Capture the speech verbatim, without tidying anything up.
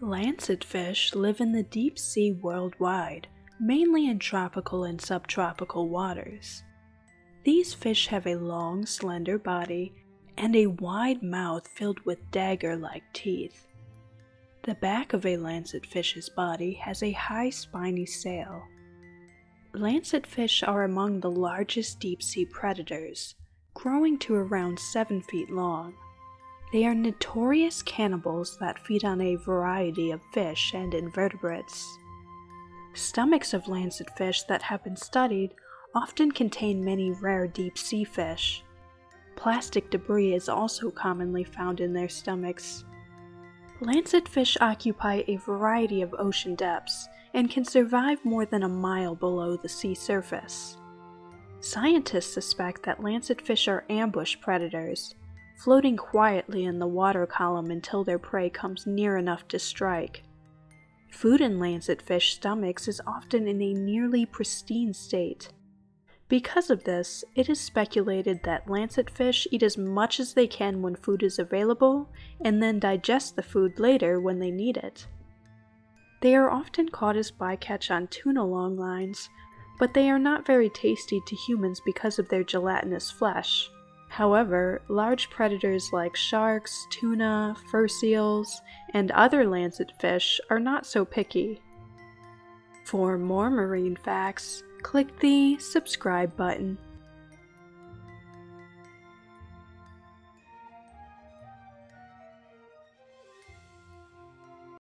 Lancetfish live in the deep sea worldwide, mainly in tropical and subtropical waters. These fish have a long, slender body and a wide mouth filled with dagger-like teeth. The back of a lancetfish's body has a high spiny sail. Lancetfish are among the largest deep-sea predators, growing to around seven feet long. They are notorious cannibals that feed on a variety of fish and invertebrates. Stomachs of lancetfish that have been studied often contain many rare deep-sea fish. Plastic debris is also commonly found in their stomachs. Lancetfish occupy a variety of ocean depths and can survive more than a mile below the sea surface. Scientists suspect that lancetfish are ambush predators, floating quietly in the water column until their prey comes near enough to strike. Food in lancetfish stomachs is often in a nearly pristine state. Because of this, it is speculated that lancetfish eat as much as they can when food is available, and then digest the food later when they need it. They are often caught as bycatch on tuna longlines, but they are not very tasty to humans because of their gelatinous flesh. However, large predators like sharks, tuna, fur seals, and other lancetfish are not so picky. For more marine facts, click the subscribe button.